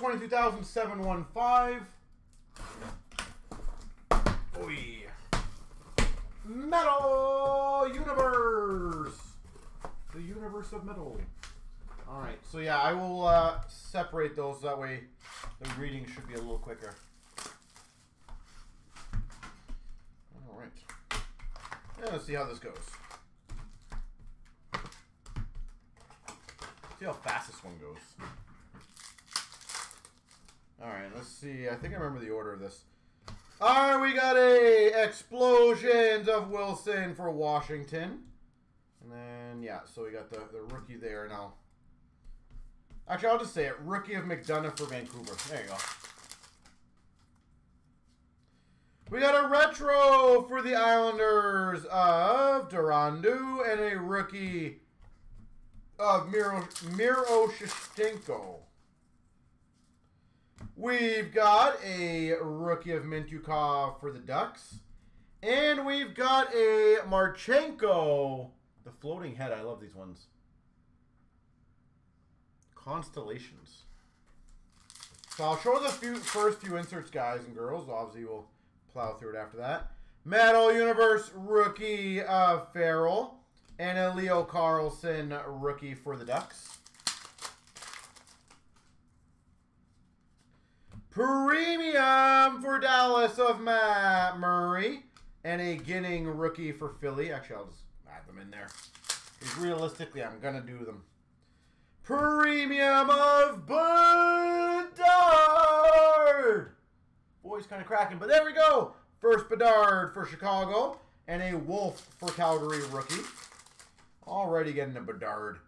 22,715. Oi. Metal Universe. The universe of metal. Alright, so yeah, I will separate those. That way the reading should be a little quicker. Alright. Yeah, let's see how this goes. See how fast this one goes. Alright, let's see. I think I remember the order of this. Alright, we got a Explosions of Wilson for Washington. And then, yeah, so we got the rookie there. And I'll... Actually, I'll just say it. Rookie of McDonough for Vancouver. There you go. We got a retro for the Islanders of Durandu and a rookie... of Miro Shistenko. We've got a rookie of Mintyukov for the Ducks. And we've got a Marchenko. The floating head. I love these ones. Constellations. So I'll show the first few inserts, guys and girls. Obviously, we'll plow through it after that. Metal Universe rookie of Farrell. And a Leo Carlson rookie for the Ducks. Premium for Dallas of Matt Murray. And a Ginning rookie for Philly. Actually, I'll just add them in there. Because realistically, I'm going to do them. Premium of Bedard. Boy's kind of cracking, but there we go. First Bedard for Chicago. And a Wolf for Calgary rookie. Already getting a Bedard.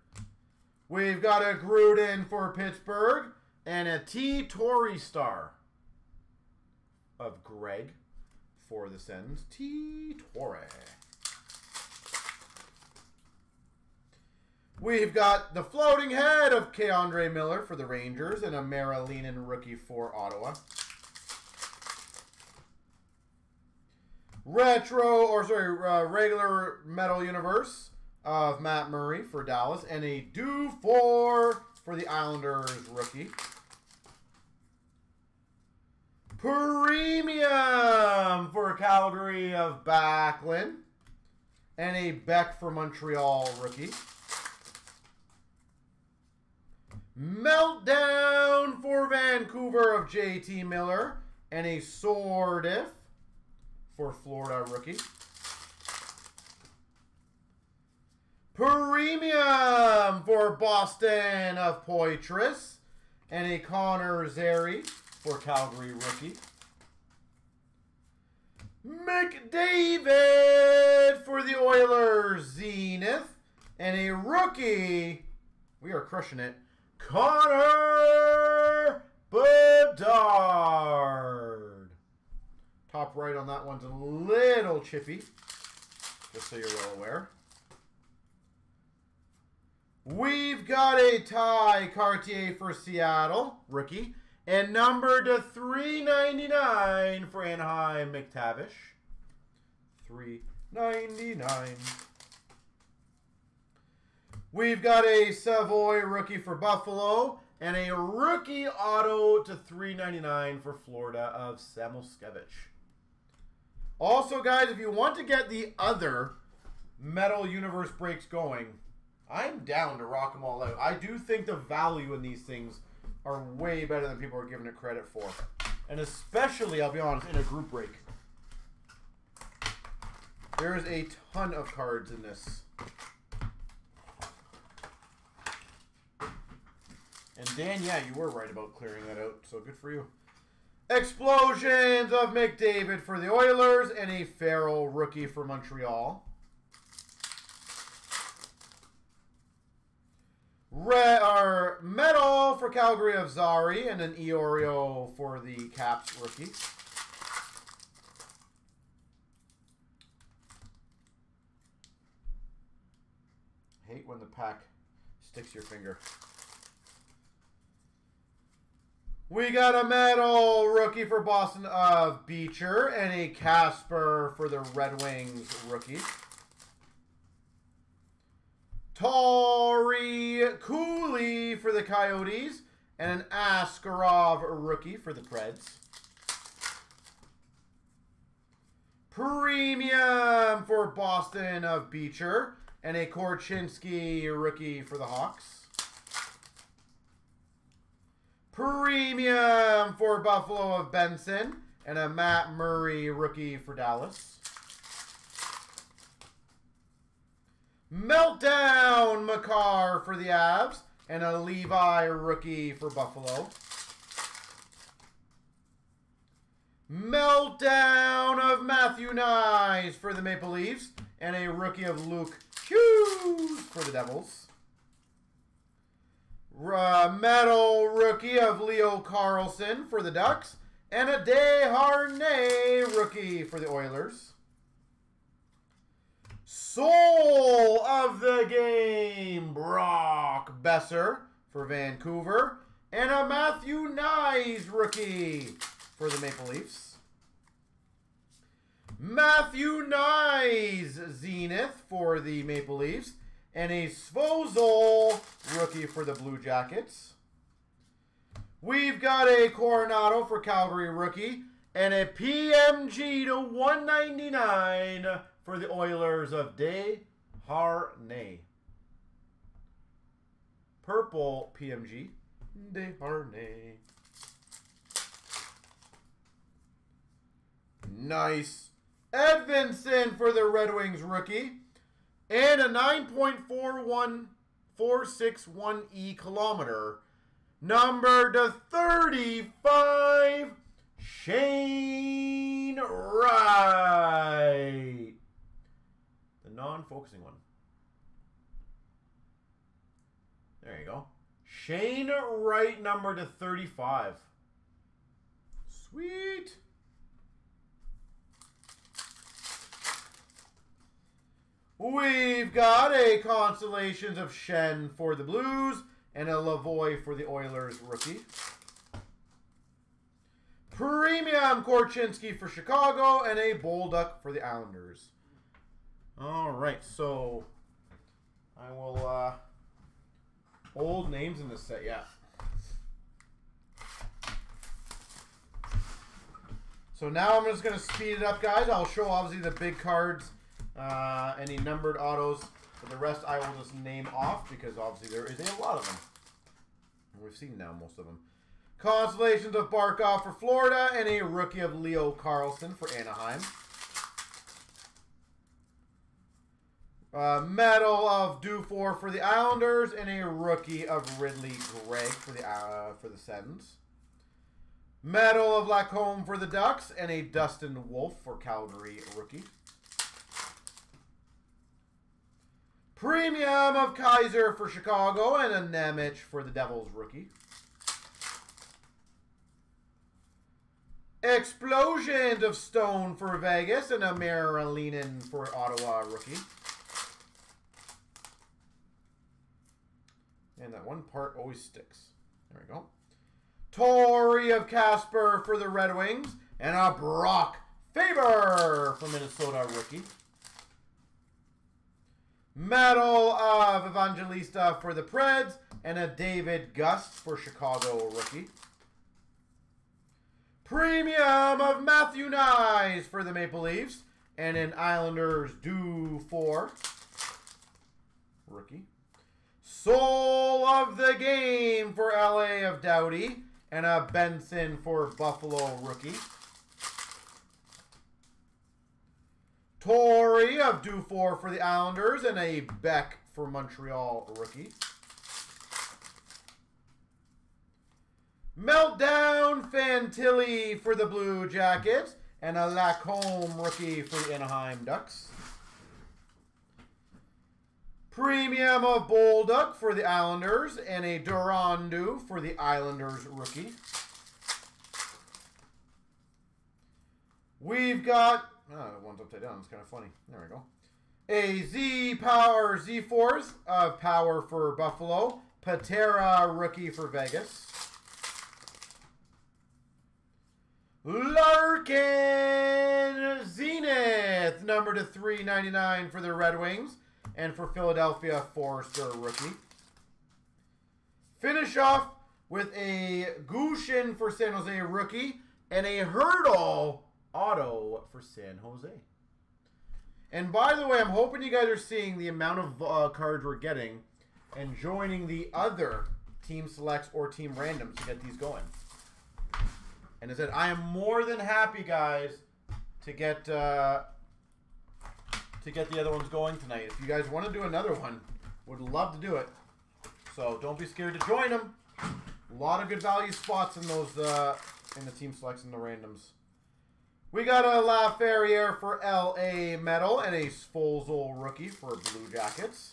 We've got a Gruden for Pittsburgh. And a T. Tory Star of Gregg for the Sens. T. Tory. We've got the floating head of Keandre Miller for the Rangers. And a Marilynan rookie for Ottawa. Regular Metal Universe of Matt Murray for Dallas, and a Dufour for the Islanders rookie. Premium for Calgary of Backlund, and a Beck for Montreal rookie. Meltdown for Vancouver of JT Miller, and a Sordiff for Florida rookie. Premium for Boston of Poitras and a Connor Zeri for Calgary rookie. McDavid for the Oilers Zenith and a rookie. We are crushing it. Connor Bedard. Top right on that one's a little chippy, just so you're well aware. We've got a Ty Cartier for Seattle, rookie. And number to 399 for Anaheim, McTavish. 399. We've got a Savoy rookie for Buffalo. And a rookie auto to 399 for Florida of Samuskevich. Also, guys, if you want to get the other Metal Universe breaks going... I'm down to rock them all out. I do think the value in these things are way better than people are giving it credit for. And especially, I'll be honest, in a group break. There is a ton of cards in this. And Dan, yeah, you were right about clearing that out, so good for you. Explosions of McDavid for the Oilers and a Farrell rookie for Montreal. Metal for Calgary of Zari and an Eorio for the Caps rookie. I hate when the pack sticks to your finger. We got a Metal rookie for Boston of Beecher and a Casper for the Red Wings rookie. Tori Cooley for the Coyotes, And an Askarov rookie for the Preds. Premium for Boston of Beecher. And a Korchinski rookie for the Hawks. Premium for Buffalo of Benson. And a Matt Murray rookie for Dallas. Meltdown Makar for the Avs. And a Levi rookie for Buffalo. Meltdown of Matthew Nyes for the Maple Leafs. And a rookie of Luke Hughes for the Devils. Metal rookie of Leo Carlson for the Ducks. And a Deharnay rookie for the Oilers. Soul of the game, Brock Besser for Vancouver. And a Matthew Nyes rookie for the Maple Leafs. Matthew Nyes Zenith for the Maple Leafs. And a Svozol rookie for the Blue Jackets. We've got a Coronado for Calgary rookie. And a PMG to 199 for the Oilers of Deharnay. Purple PMG, Deharnay. Nice. Edvinson for the Red Wings rookie. And a 9.41461E kilometer. Number to 35, Shane Wright. The non-focusing one. There you go. Shane Wright, number to 35. Sweet. We've got a Constellations of Shen for the Blues and a Lavoie for the Oilers rookie. Premium Korchinski for Chicago and a Bolduc for the Islanders. All right, so I will old names in this set, yeah. So now I'm just going to speed it up, guys. I'll show obviously the big cards. Any numbered autos, but the rest I will just name off because obviously there is a lot of them. We've seen now most of them. Constellations of Barkov for Florida and a rookie of Leo Carlson for Anaheim. Medal of Dufour for the Islanders and a rookie of Ridley Gregg for the Sens. Medal of Lacombe for the Ducks and a Dustin Wolf for Calgary rookie. Premium of Kaiser for Chicago and a Nemich for the Devils rookie. Explosions of Stone for Vegas and a Marilynan for Ottawa rookie. And that one part always sticks. There we go. Torrey of Casper for the Red Wings and a Brock Faber for Minnesota rookie. Medal of Evangelista for the Preds and a David Gust for Chicago rookie. Premium of Matthew Nyes for the Maple Leafs and an Islanders Dufour rookie. Soul of the game for LA of Doughty and a Benson for Buffalo rookie. Torrey of Dufour for the Islanders and a Beck for Montreal rookie. Meltdown Fantilli for the Blue Jackets and a Lacombe rookie for the Anaheim Ducks. Premium of Bolduc for the Islanders and a Durandu for the Islanders rookie. We've got one's upside down. It's kind of funny. There we go. A Z Force of Power for Buffalo. Patera rookie for Vegas. Larkin Zenith, number to 399 for the Red Wings. And for Philadelphia, Forster rookie. Finish off with a Gushin for San Jose rookie and a Hurdle auto for San Jose. And by the way, I'm hoping you guys are seeing the amount of cards we're getting and joining the other team selects or team randoms to get these going. And I said, I am more than happy, guys, to get the other ones going tonight. If you guys want to do another one, would love to do it. So don't be scared to join them. A lot of good value spots in those in the team selects and the randoms. We got a Laferriere for LA Metal and a Sfolzol rookie for Blue Jackets.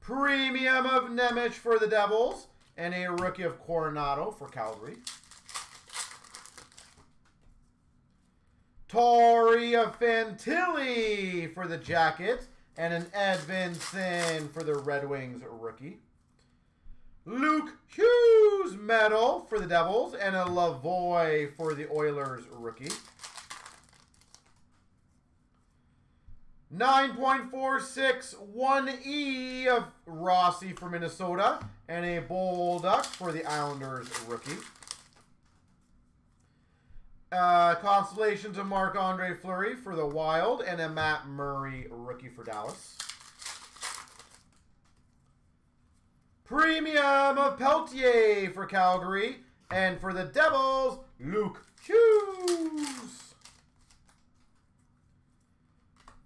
Premium of Nemich for the Devils and a rookie of Coronado for Calgary. Tori of Fantilli for the Jackets and an Edvinson for the Red Wings rookie. Luke Hughes medal for the Devils and a Lavoie for the Oilers rookie. 9.461E of Rossi for Minnesota and a Bolduc for the Islanders rookie. Constellations of Marc-Andre Fleury for the Wild and a Matt Murray rookie for Dallas. Premium of Peltier for Calgary, and for the Devils, Luke Hughes.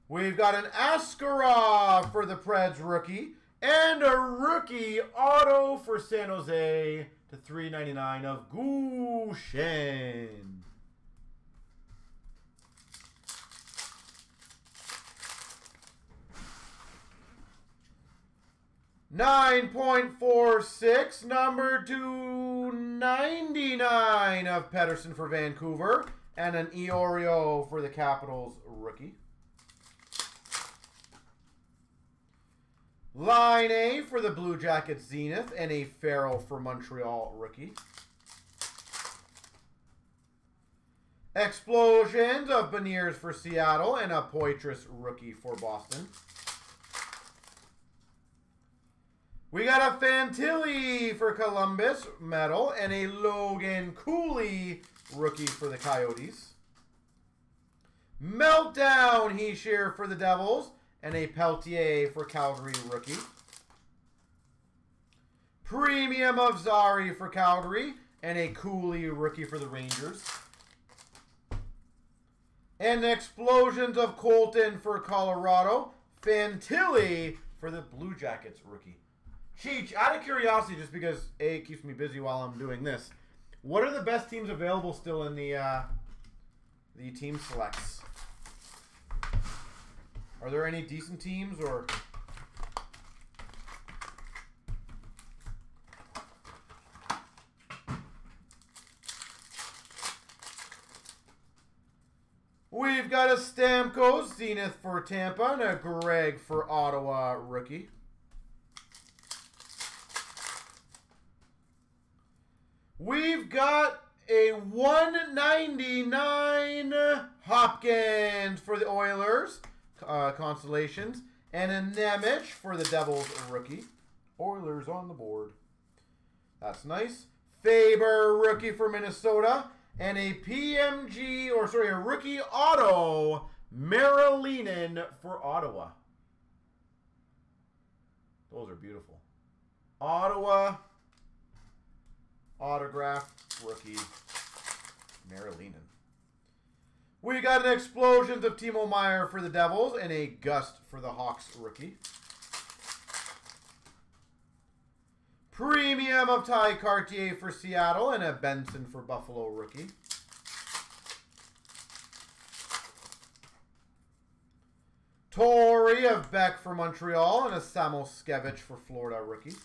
We've got an Askarov for the Preds rookie, and a rookie auto for San Jose to $3.99 of Gushin. $9.46, number 299 of Pettersson for Vancouver, and an Eorio for the Capitals rookie. Line A for the Blue Jackets Zenith, and a Farrell for Montreal rookie. Explosions of Beniers for Seattle, and a Poitras rookie for Boston. We got a Fantilli for Columbus medal and a Logan Cooley rookie for the Coyotes. Meltdown Heeshear for the Devils and a Peltier for Calgary rookie. Premium of Zari for Calgary and a Cooley rookie for the Rangers. And Explosions of Colton for Colorado. Fantilli for the Blue Jackets rookie. Cheech, out of curiosity, just because A, it keeps me busy while I'm doing this, what are the best teams available still in the team selects? Are there any decent teams or? We've got a Stamkos Zenith for Tampa and a Gregg for Ottawa rookie. We've got a 199 Hopkins for the Oilers, Constellations, and a Nemich for the Devils rookie. Oilers on the board. That's nice. Faber rookie for Minnesota, and a PMG, or sorry, a rookie auto, Marilynan for Ottawa. Those are beautiful. Ottawa. Autograph rookie Marilynan. We got an Explosions of Timo Meier for the Devils and a Gust for the Hawks rookie. Premium of Ty Cartier for Seattle and a Benson for Buffalo rookie. Torrey of Beck for Montreal and a Samoskevich for Florida rookie.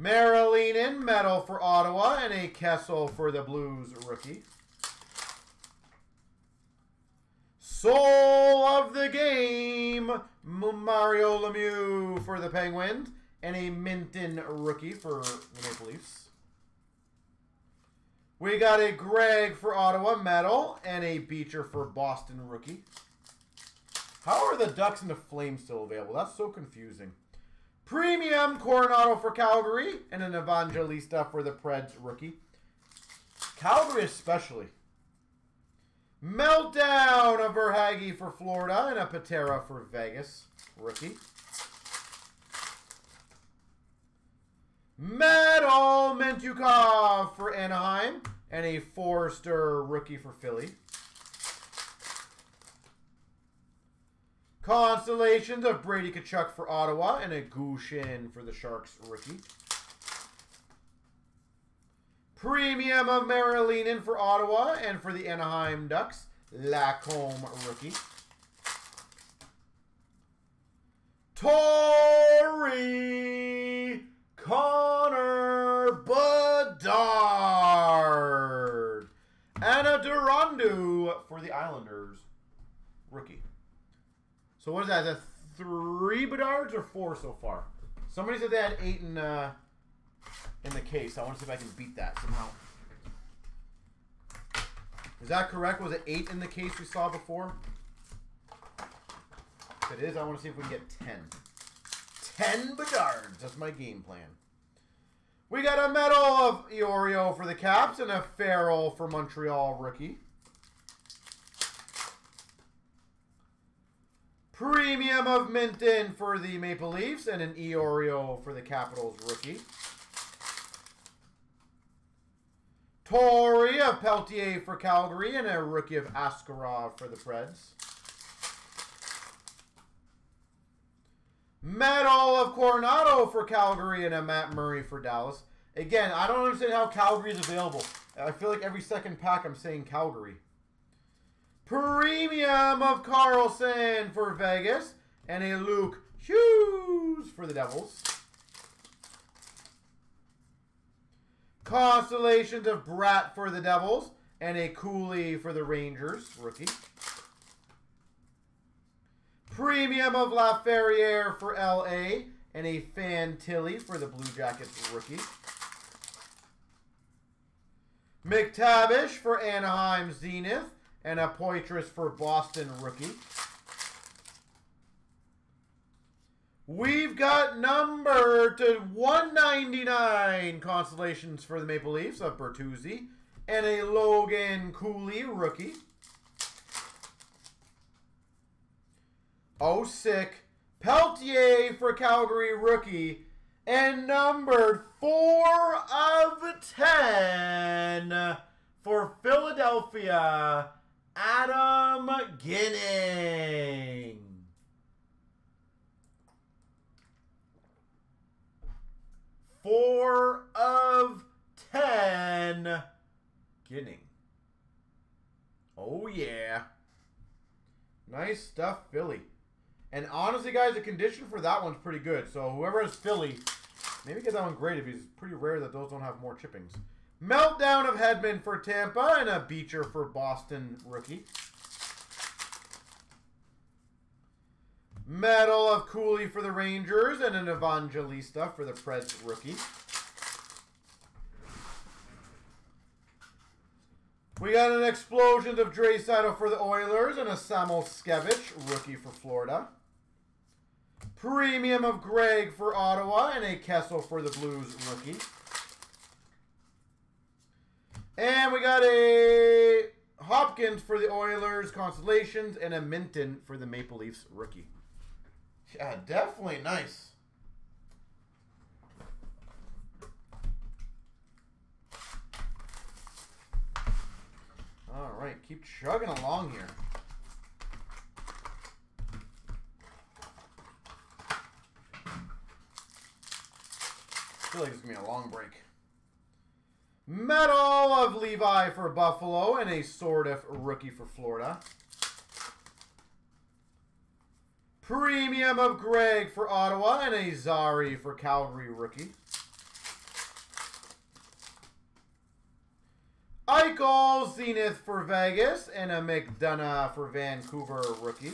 Marilynan medal for Ottawa and a Kessel for the Blues rookie. Soul of the game, Mario Lemieux for the Penguins and a Minton rookie for the Maple Leafs. We got a Gregg for Ottawa medal and a Beecher for Boston rookie. How are the Ducks and the Flames still available? That's so confusing. Premium Coronado for Calgary and an Evangelista for the Preds rookie. Calgary especially. Meltdown of Verhaeghe for Florida and a Patera for Vegas rookie. Metal Mintyukov for Anaheim and a Forster rookie for Philly. Constellations of Brady Tkachuk for Ottawa and a Gushin for the Sharks rookie. Premium of Marilynan for Ottawa and for the Anaheim Ducks, Lacombe rookie. Torrey Connor Bedard and a Durandu for the Islanders rookie. So what is that? Is that 3 Bedards or 4 so far? Somebody said they had 8 in the case. I want to see if I can beat that somehow. Is that correct? Was it 8 in the case we saw before? If it is, I want to see if we can get 10. 10 Bedards. That's my game plan. We got a medal of Eorio for the Caps and a Farrell for Montreal rookie. Premium of Minton for the Maple Leafs and an Eorio for the Capitals rookie. Torrey of Peltier for Calgary and a rookie of Askarov for the Preds. Medal of Coronado for Calgary and a Matt Murray for Dallas. Again, I don't understand how Calgary is available. I feel like every second pack I'm saying Calgary. Premium of Carlson for Vegas and a Luke Hughes for the Devils. Constellations of Bratt for the Devils and a Cooley for the Rangers rookie. Premium of Laferriere for LA and a Fantilli for the Blue Jackets rookie. McTavish for Anaheim Zenith and a Poitras for Boston rookie. We've got number to 199 constellations for the Maple Leafs of Bertuzzi and a Logan Cooley rookie. Oh, sick. Peltier for Calgary rookie and numbered 4 of 10 for Philadelphia, Adam Ginning. Four of 10. Ginning. Oh, yeah. Nice stuff, Philly. And honestly, guys, the condition for that one's pretty good. So whoever has Philly, maybe get that one graded because it's pretty rare that those don't have more chippings. Meltdown of Hedman for Tampa and a Beecher for Boston rookie. Medal of Cooley for the Rangers and an Evangelista for the Preds rookie. We got an Explosions of Draisaitl for the Oilers and a Samuelskiewicz rookie for Florida. Premium of Gregg for Ottawa and a Kessel for the Blues rookie. And we got a Hopkins for the Oilers, Constellations, and a Minton for the Maple Leafs rookie. Yeah, definitely nice. All right, keep chugging along here. I feel like it's going to be a long break. Medal of Levi for Buffalo and a Sordiff rookie for Florida. Premium of Gregg for Ottawa and a Zari for Calgary rookie. Eichel Zenith for Vegas and a McDonough for Vancouver rookie.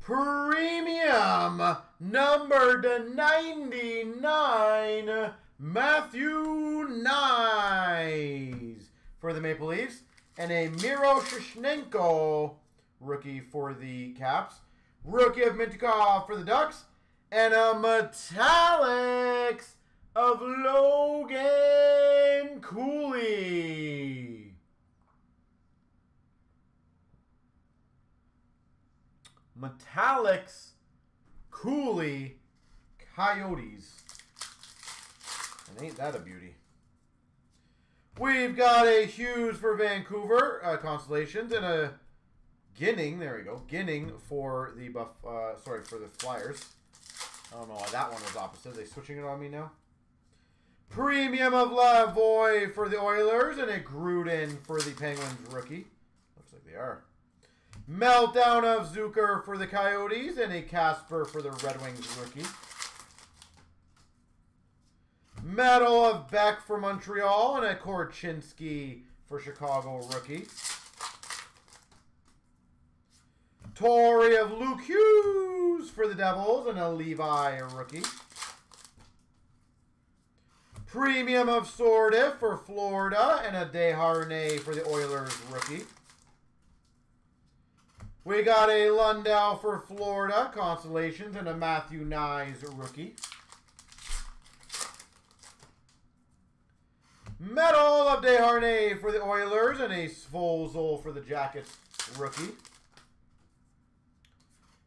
Premium number to 99, Matthew Nyes for the Maple Leafs and a Miro Shishnenko rookie for the Caps. Rookie of Mintyukov for the Ducks. And a Metallics of Logan Cooley. Metallics, Cooley, Coyotes. And ain't that a beauty. We've got a Hughes for Vancouver, Constellations, and a Ginning, there we go, Ginning for the Flyers. I don't know why that one was opposite. Are they switching it on me now? Premium of Lavoie for the Oilers, and a Gruden for the Penguins rookie. Looks like they are. Meltdown of Zucker for the Coyotes, and a Casper for the Red Wings rookie. Medal of Beck for Montreal, and a Korchinski for Chicago rookie. Torrey of Luke Hughes for the Devils, and a Levi rookie. Premium of Sorda for Florida, and a Deharnay for the Oilers rookie. We got a Lundell for Florida, Constellations, and a Matthew Nyes rookie. Medal of Deharnay for the Oilers, and a Svozol for the Jackets rookie.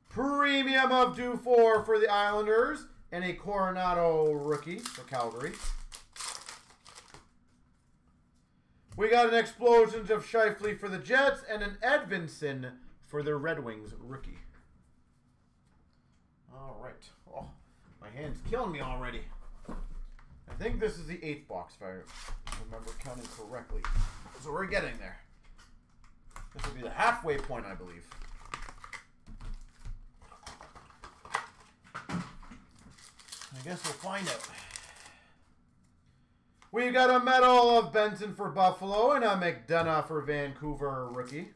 Premium of Dufour for the Islanders, and a Coronado rookie for Calgary. We got an Explosions of Shifley for the Jets, and an Edvinson for the Red Wings rookie. All right. Oh, my hand's killing me already. I think this is the 8th box, if I remember counting correctly. So we're getting there. This will be the halfway point, I believe. I guess we'll find out. We've got a medal of Benson for Buffalo, and a McDonough for Vancouver rookie.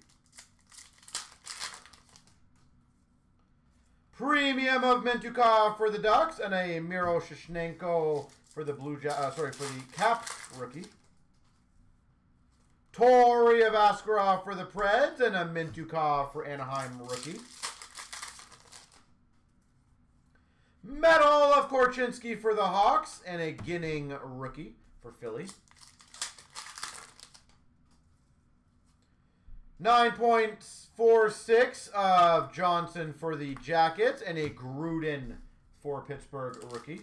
Premium of Mintyukov for the Ducks, and a Miro Shishnenko for the Caps rookie. Torrey of Askarov for the Preds, and a Mintyukov for Anaheim rookie. Medal of Korchinski for the Hawks, and a Ginning rookie for Philly. 9.46 of Johnson for the Jackets, and a Gruden for Pittsburgh rookie.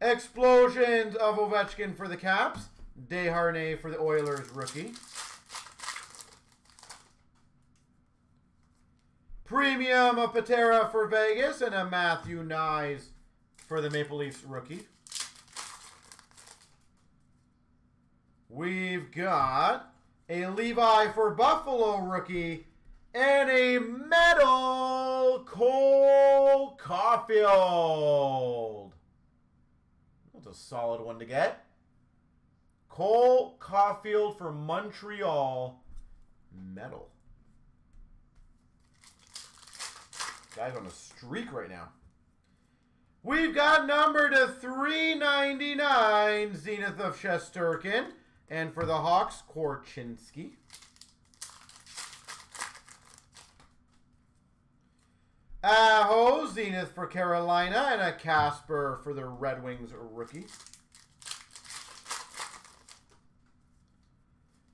Explosions of Ovechkin for the Caps, Deharnay for the Oilers rookie. Premium of Patera for Vegas, and a Matthew Nyes for the Maple Leafs rookie. We've got a Levi for Buffalo rookie, and a medal Cole Caulfield. That's a solid one to get. Cole Caulfield for Montreal, medal. Guys on a streak right now. We've got number to 399, Zenith of Shesterkin. And for the Hawks, Korchinski. Aho, Zenith for Carolina, and a Casper for the Red Wings rookie.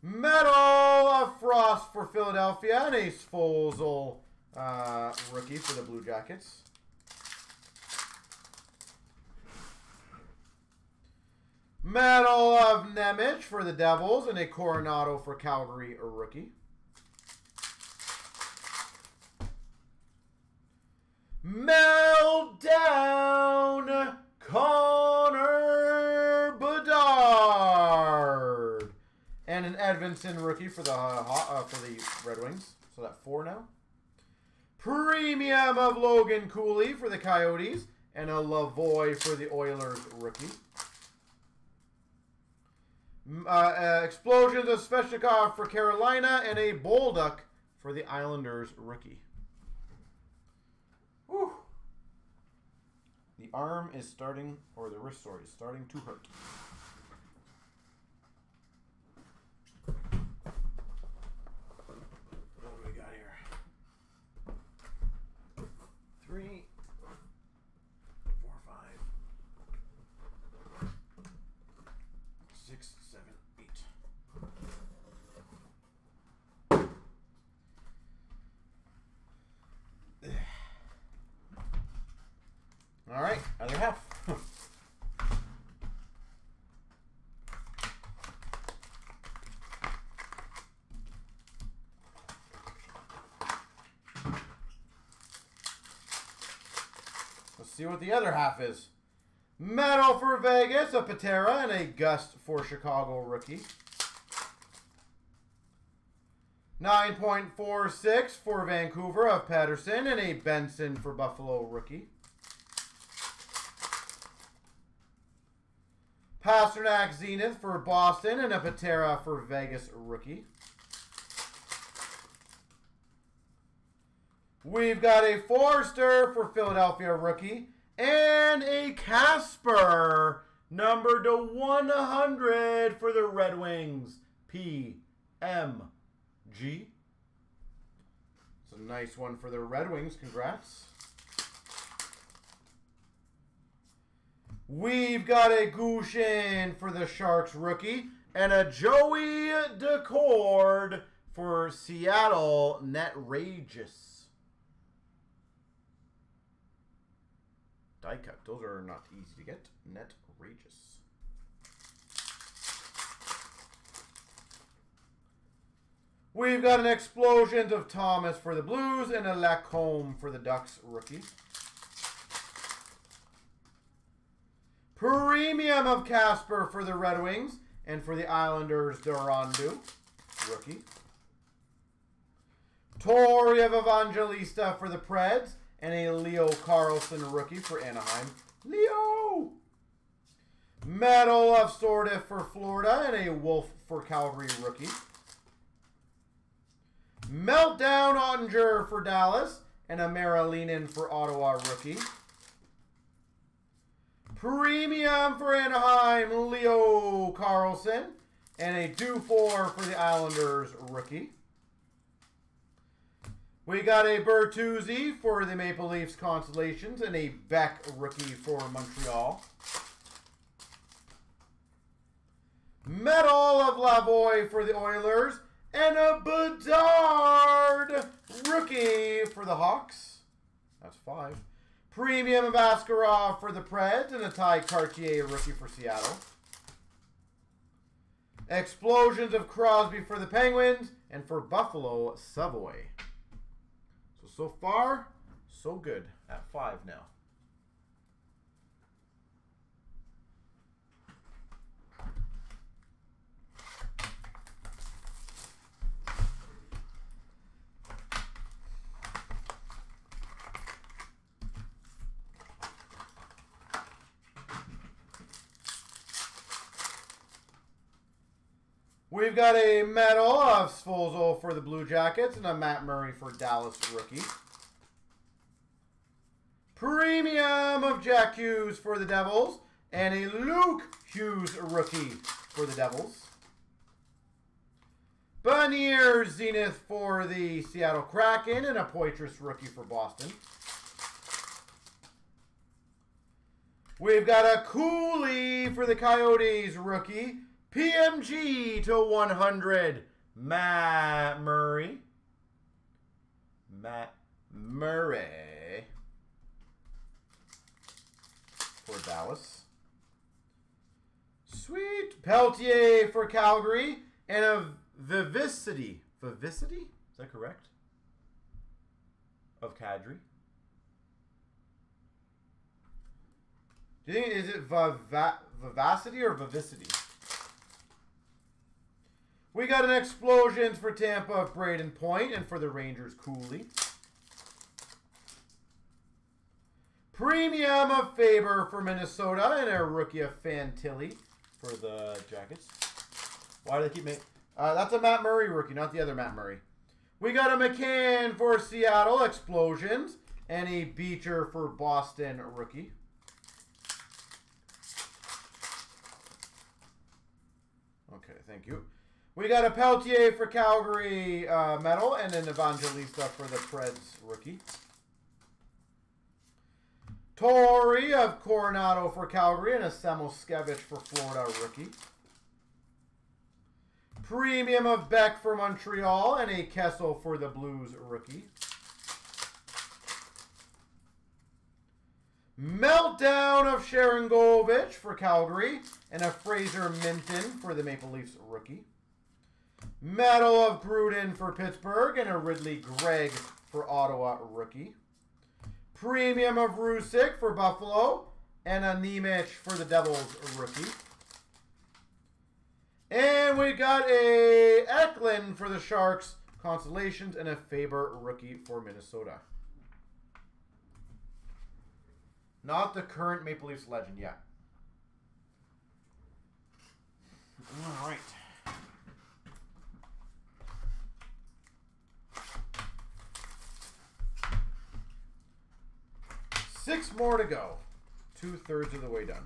Medal of Frost for Philadelphia, and a Sfozel rookie for the Blue Jackets. Medal of Nemich for the Devils, and a Coronado for Calgary rookie. Meltdown Connor Bedard, and an Edvinson rookie for the Red Wings. So that's 4 now. Premium of Logan Cooley for the Coyotes, and a Lavoie for the Oilers rookie. Explosions of Svechnikov for Carolina, and a Bolduc for the Islanders rookie. Whew. The wrist, sorry, is starting to hurt. see what the other half is. Metal for Vegas, a Patera, and a Gust for Chicago rookie. 9.46 for Vancouver of Patterson, and a Benson for Buffalo rookie. Pasternak Zenith for Boston, and a Patera for Vegas rookie. We've got a Forster for Philadelphia rookie, and a Casper, number /100 for the Red Wings, PMG. It's a nice one for the Red Wings, congrats. We've got a Gushin for the Sharks rookie, and a Joey Decord for Seattle, Netrageous. Die cut. Those are not easy to get. Netrageous. We've got an Explosions of Thomas for the Blues and a Lacombe for the Ducks rookie. Premium of Casper for the Red Wings, and for the Islanders, Durandu rookie. Torrey of Evangelista for the Preds, and a Leo Carlson rookie for Anaheim. Leo! Medal of Sordiff for Florida, and a Wolf for Calgary rookie. Meltdown Ottinger for Dallas, and a Marilynan for Ottawa rookie. Premium for Anaheim, Leo Carlson, and a Dufour for the Islanders rookie. We got a Bertuzzi for the Maple Leafs Constellations, and a Beck rookie for Montreal. Medal of Lavoie for the Oilers, and a Bedard rookie for the Hawks. That's 5. Premium of Askarov for the Preds, and a Ty Cartier rookie for Seattle. Explosions of Crosby for the Penguins, and for Buffalo, Savoy. So far, so good. At 5 now. We've got a medal of Sfozel for the Blue Jackets, and a Matt Murray for Dallas rookie. Premium of Jack Hughes for the Devils, and a Luke Hughes rookie for the Devils. Bonnier Zenith for the Seattle Kraken, and a Poitras rookie for Boston. We've got a Cooley for the Coyotes rookie. PMG /100, Matt Murray. Matt Murray for Dallas. Sweet. Peltier for Calgary, and a Vivicity. Vivicity? Is that correct? Of Kadri. Do you think, is it Vivacity or Vivicity? We got an Explosions for Tampa of Braden Point, and for the Rangers, Cooley. Premium of Faber for Minnesota, and a rookie of Fantilli for the Jackets. Why do they keep making... that's a Matt Murray rookie, not the other Matt Murray. We got a McCann for Seattle, Explosions, and a Beecher for Boston rookie. Okay, thank you. We got a Peltier for Calgary medal, and an Evangelista for the Preds rookie. Torrey of Coronado for Calgary, and a Samuskevich for Florida rookie. Premium of Beck for Montreal, and a Kessel for the Blues rookie. Meltdown of Sharangovich for Calgary, and a Fraser Minton for the Maple Leafs rookie. Medal of Gruden for Pittsburgh, and a Ridley Gregg for Ottawa rookie. Premium of Rusick for Buffalo. And a Nemich for the Devils rookie. And we got a Eklund for the Sharks Constellations and a Faber rookie for Minnesota. Not the current Maple Leafs legend yet. All right. Six more to go. Two-thirds of the way done.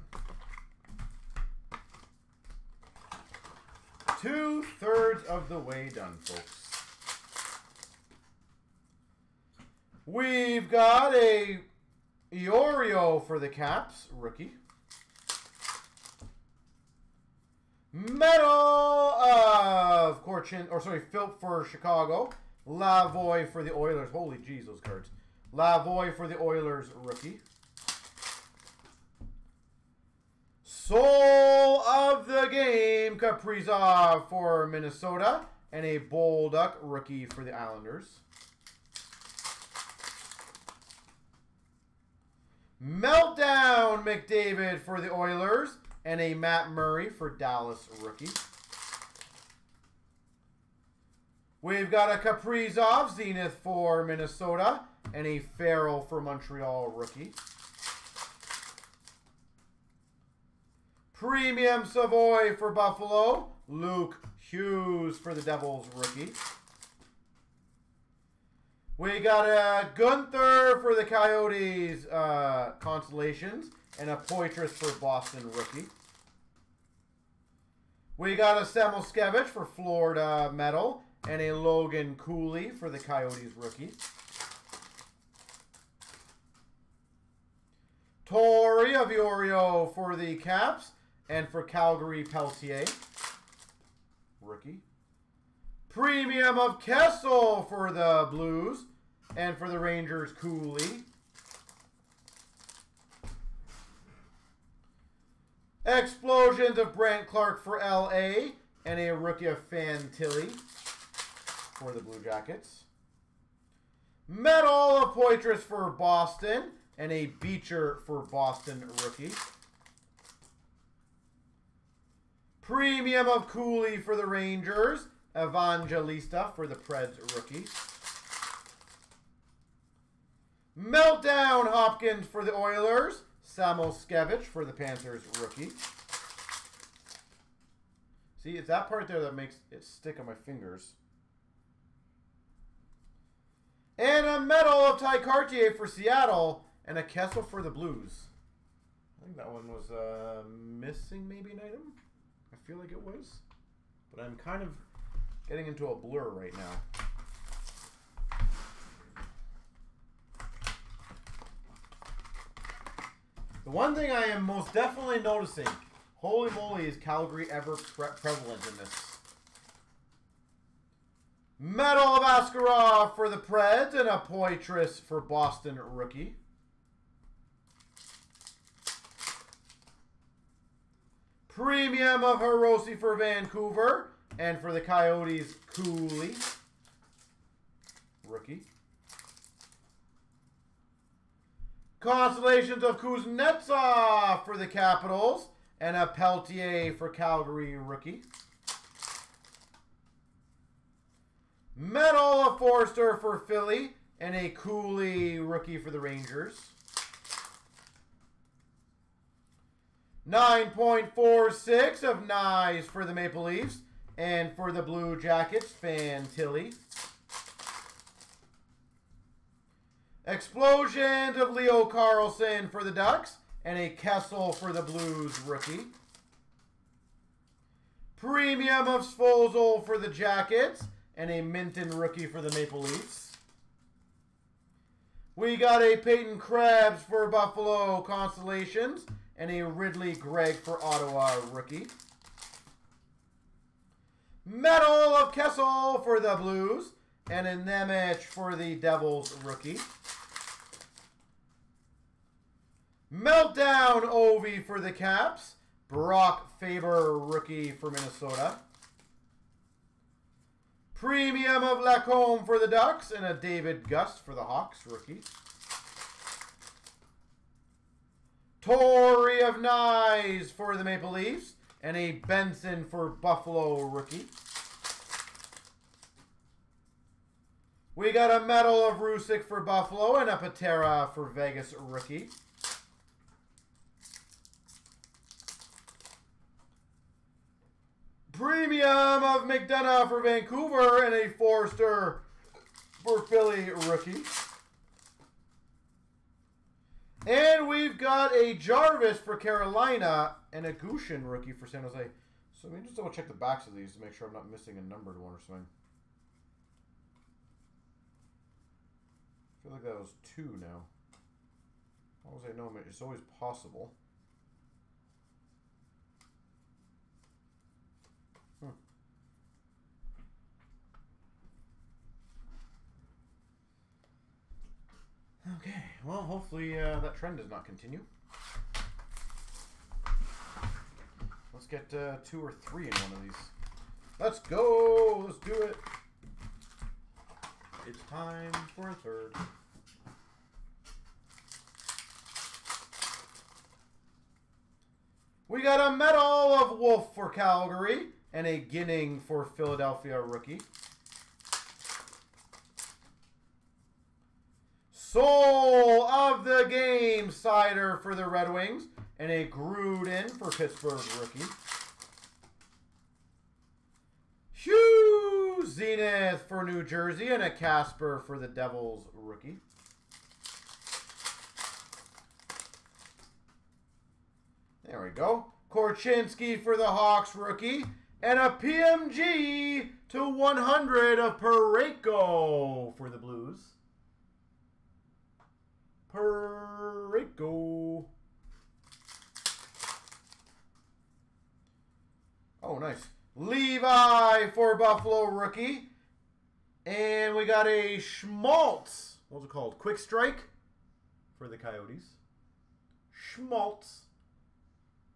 Two-thirds of the way done, folks. We've got a Iorio for the Caps, rookie. Metal of Philp for Chicago. Lavoie for the Oilers. Holy jeez, those cards. Lavoie for the Oilers, rookie. Soul of the game, Kaprizov for Minnesota. And a Bolduc, rookie for the Islanders. Meltdown McDavid for the Oilers and a Matt Murray for Dallas rookie. We've got a Kaprizov Zenith for Minnesota and a Farrell for Montreal rookie. Premium Savoy for Buffalo, Luke Hughes for the Devils rookie. We got a Gunther for the Coyotes Constellations and a Poitras for Boston rookie. We got a Samuskevich for Florida Metal and a Logan Cooley for the Coyotes rookie. Tori of Iorio for the Caps and for Calgary Peltier rookie. Premium of Kessel for the Blues and for the Rangers, Cooley. Explosions of Brant Clark for LA and a rookie of Fantilli for the Blue Jackets. Medal of Poitras for Boston and a Beecher for Boston rookie. Premium of Cooley for the Rangers. Evangelista for the Preds rookie. Meltdown Hopkins for the Oilers. Samuskevich for the Panthers rookie. See, it's that part there that makes it stick on my fingers. And a medal of Ty Cartier for Seattle and a Kessel for the Blues. I think that one was missing maybe an item. I feel like it was. But I'm kind of getting into a blur right now. The one thing I am most definitely noticing, holy moly, is Calgary ever prevalent in this. Medal of Askarov for the Preds and a Poitras for Boston rookie. Premium of Hirose for Vancouver. And for the Coyotes, Cooley, rookie. Constellations of Kuznetsov for the Capitals, and a Peltier for Calgary, rookie. Medal of Forster for Philly, and a Cooley, rookie for the Rangers. 9.46 of Nyes for the Maple Leafs. And for the Blue Jackets, Fantilli. Explosions of Leo Carlson for the Ducks. And a Kessel for the Blues rookie. Premium of Sfozel for the Jackets. And a Minton rookie for the Maple Leafs. We got a Peyton Krebs for Buffalo Constellations. And a Ridley Gregg for Ottawa rookie. Medal of Kessel for the Blues, and a Nemec for the Devils rookie. Meltdown Ovi for the Caps, Brock Faber rookie for Minnesota. Premium of Lacombe for the Ducks, and a David Gust for the Hawks rookie. Torrey of Nyes for the Maple Leafs. And a Benson for Buffalo rookie. We got a Medal of Rusick for Buffalo and a Patera for Vegas rookie. Premium of McDonough for Vancouver and a Forster for Philly rookie. And we've got a Jarvis for Carolina and a Gushin rookie for San Jose. So let me just double check the backs of these to make sure I'm not missing a numbered one or something. I feel like that was two now. As long as I know, it's always possible. Okay, well, hopefully that trend does not continue. Let's get two or three in one of these. Let's go! Let's do it! It's time for a third. We got a Medal of Wolf for Calgary and a Ginning for Philadelphia rookie. Soul of the Game Cider for the Red Wings and a Gruden for Pittsburgh rookie. Hugh Zenith for New Jersey and a Casper for the Devils rookie. There we go. Korchinski for the Hawks rookie and a PMG to 100 of Parayko for the Blues. Parayko. Oh, nice. Levi for Buffalo rookie. And we got a Schmaltz. What's it called? Quick Strike for the Coyotes. Schmaltz.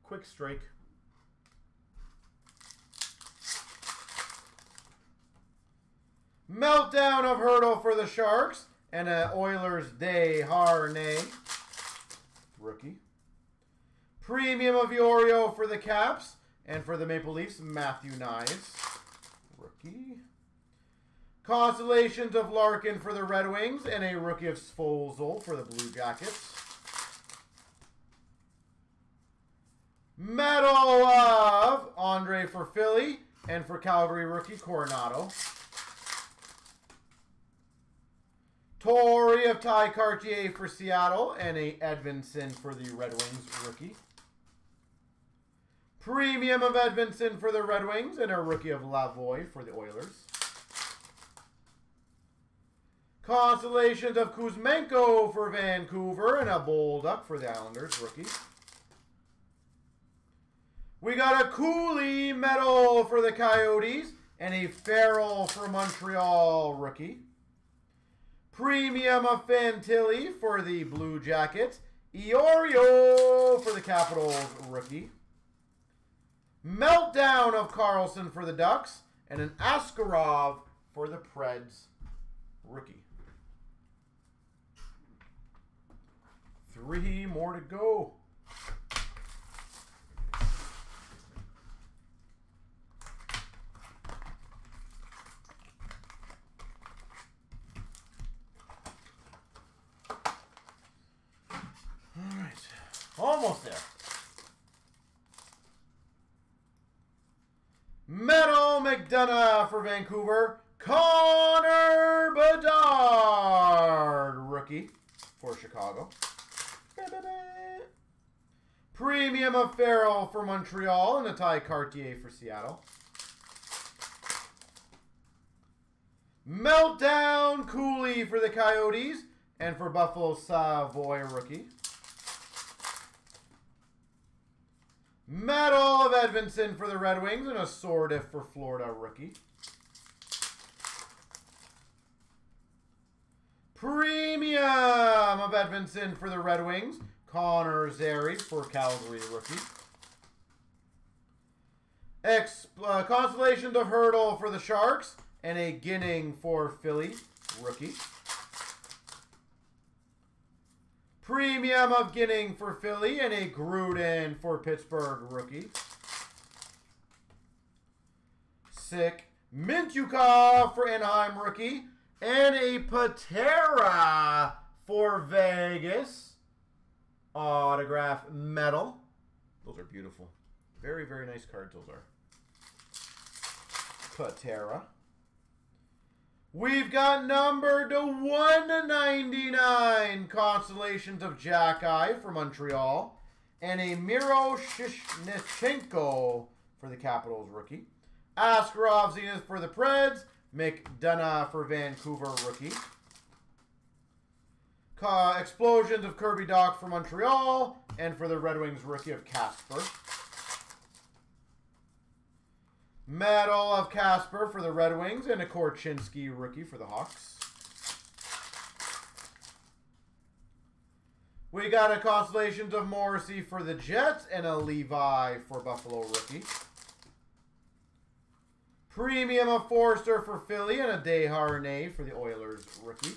Quick Strike. Meltdown of Hurdle for the Sharks. And an Oilers Deharnay rookie. Premium of Iorio for the Caps. And for the Maple Leafs, Matthew Nyes rookie. Constellations of Larkin for the Red Wings. And a rookie of Sfozel for the Blue Jackets. Medal of Andre for Philly. And for Calgary rookie, Coronado. Torrey of Ty Cartier for Seattle and a Edvinson for the Red Wings rookie. Premium of Edvinson for the Red Wings and a rookie of Lavoie for the Oilers. Constellations of Kuzmenko for Vancouver and a Bolduc for the Islanders rookie. We got a Cooley Medal for the Coyotes and a Farrell for Montreal rookie. Premium of Fantilli for the Blue Jackets. Eorio for the Capitals rookie. Meltdown of Carlson for the Ducks. And an Askarov for the Preds rookie. Three more to go. Almost there. Metal McDonough for Vancouver. Connor Bedard, rookie for Chicago. Premium of Farrell for Montreal and a Ty Cartier for Seattle. Meltdown Cooley for the Coyotes and for Buffalo Savoy, rookie. Medal of Edvinson for the Red Wings and a Sordiff for Florida rookie. Premium of Edvinson for the Red Wings. Connor Zary for Calgary rookie. Constellations of Hurdle for the Sharks and a Ginning for Philly rookie. Premium of Ginning for Philly and a Gruden for Pittsburgh rookie. Sick. Mintyukov for Anaheim rookie and a Patera for Vegas. Autograph metal. Those are beautiful. Very, very nice cards those are. Patera. We've got numbered to 199 Constellations of Jack-Eye for Montreal and a Miro Shishnitchenko for the Capitals rookie. Askarov Zenith for the Preds. McDonough for Vancouver rookie. Explosions of Kirby Doc for Montreal and for the Red Wings rookie of Casper. Metal of Casper for the Red Wings and a Korchinski rookie for the Hawks. We got a Constellations of Morrissey for the Jets and a Levi for Buffalo rookie. Premium of Forster for Philly and a Deharnay for the Oilers rookie.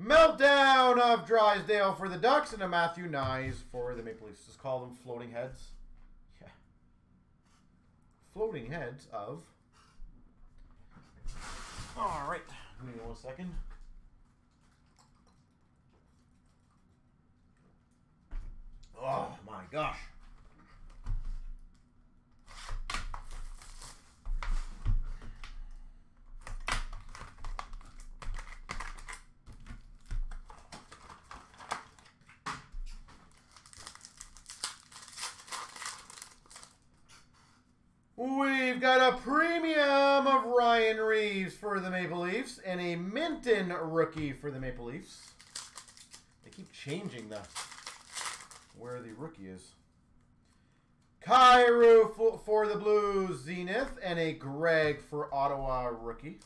Meltdown of Drysdale for the Ducks and a Matthew Nyes for the Maple Leafs. Just call them floating heads. Yeah. Floating heads of... Alright. Give me 1 second. Oh my gosh. We've got a premium of Ryan Reeves for the Maple Leafs and a Minton rookie for the Maple Leafs. They keep changing where the rookie is. Kyrou for the Blues Zenith and a Gregg for Ottawa rookie.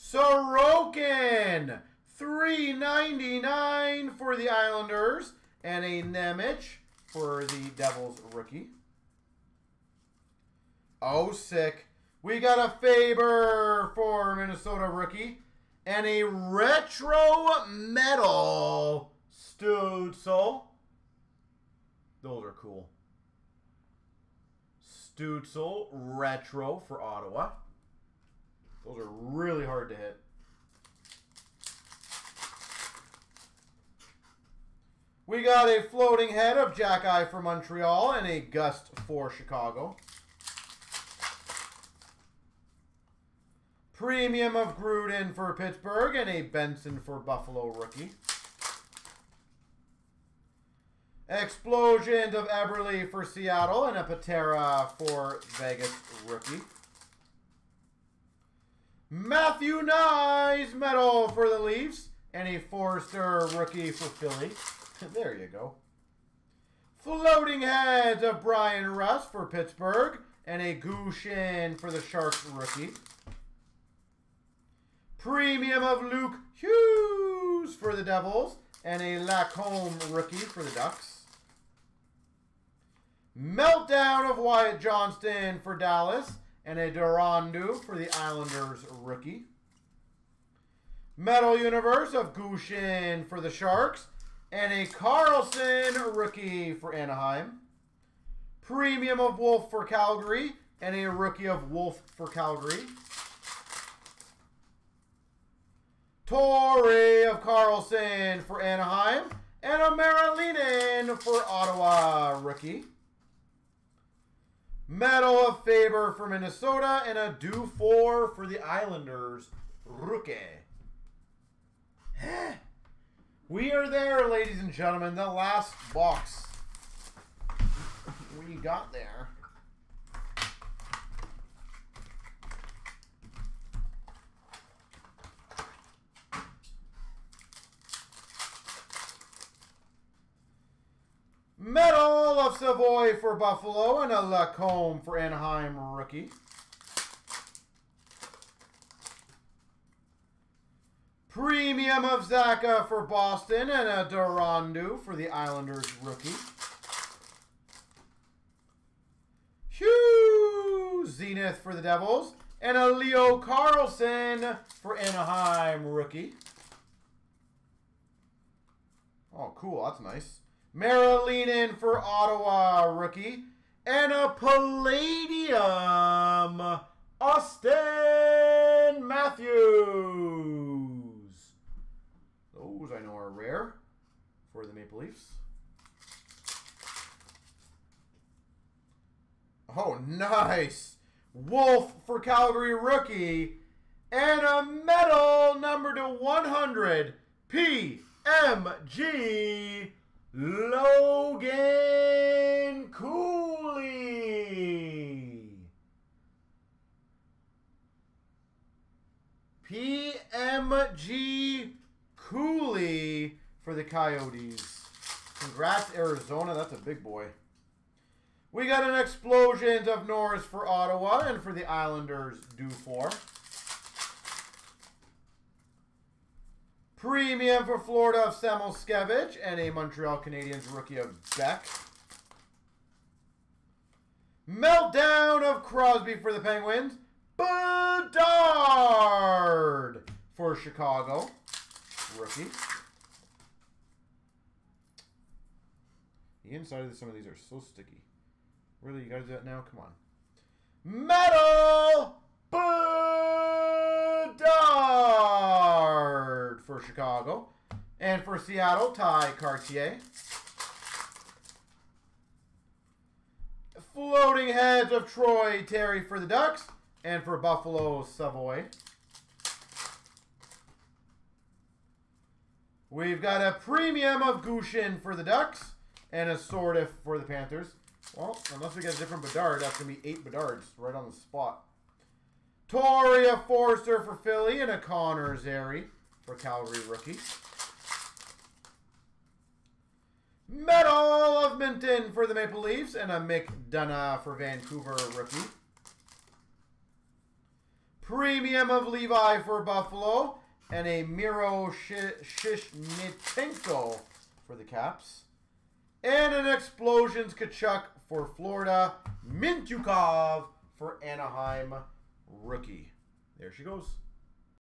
Sorokin, $3.99 for the Islanders and a Nemich for the Devils rookie. Oh, sick. We got a Faber for Minnesota rookie and a retro metal Stützle. Those are cool. Stützle retro for Ottawa. Those are really hard to hit. We got a floating head of Jack-Eye for Montreal and a Gust for Chicago. Premium of Gruden for Pittsburgh and a Benson for Buffalo rookie. Explosions of Eberle for Seattle and a Patera for Vegas rookie. Matthew Nyes medal for the Leafs and a Forster rookie for Philly. There you go. Floating heads of Brian Russ for Pittsburgh and a Gushin for the Sharks rookie. Premium of Luke Hughes for the Devils and a Lacombe rookie for the Ducks. Meltdown of Wyatt Johnston for Dallas and a Durandu for the Islanders rookie. Metal Universe of Gushin for the Sharks and a Carlson rookie for Anaheim. Premium of Wolf for Calgary and a rookie of Wolf for Calgary. Torrey of Carlson for Anaheim and a Marilynan for Ottawa rookie. Medal of Faber for Minnesota and a Dufour for the Islanders rookie. We are there, ladies and gentlemen. The last box. We got there. Medal of Savoy for Buffalo and a Lacombe for Anaheim rookie. Premium of Zaka for Boston and a Durandu for the Islanders rookie. Hugh Zenith for the Devils And a Leo Carlson for Anaheim rookie. Oh, cool. That's nice. Marilynan for Ottawa rookie. And a Palladium Austin Matthews. Those I know are rare for the Maple Leafs. Oh, nice. Wolf for Calgary rookie. And a medal number /100. PMG Logan Cooley. PMG Cooley for the Coyotes. Congrats, Arizona. That's a big boy. We got an Explosions of Norris for Ottawa, and for the Islanders, Dufour. Premium for Florida of Samuskevich, and a Montreal Canadiens rookie of Beck. Meltdown of Crosby for the Penguins. Bedard for Chicago, rookie. The inside of some of these are so sticky. Really, you guys do that now? Come on. Metal Bedard for Chicago. And for Seattle, Ty Cartier. Floating heads of Troy Terry for the Ducks. And for Buffalo, Savoy. We've got a premium of Gushin for the Ducks. And a Sortif for the Panthers. Well, unless we get a different Bedard, that's going to be 8 Bedards right on the spot. Torrey, a Forster for Philly, and a Connors Zary for Calgary rookie. Medal of Minton for the Maple Leafs, and a McDonough for Vancouver rookie. Premium of Levi for Buffalo, and a Miro Shishnitenko for the Caps. And an Explosions Kachuk for Florida. Mintyukov for Anaheim rookie. There she goes.